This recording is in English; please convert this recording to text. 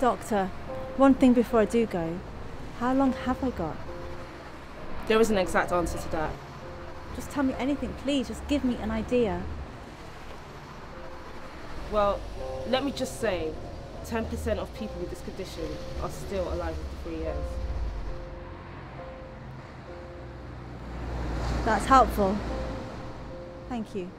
Doctor, one thing before I do go. How long have I got? There isn't an exact answer to that. Just tell me anything, please. Just give me an idea. Well, let me just say, 10% of people with this condition are still alive after 3 years. That's helpful. Thank you.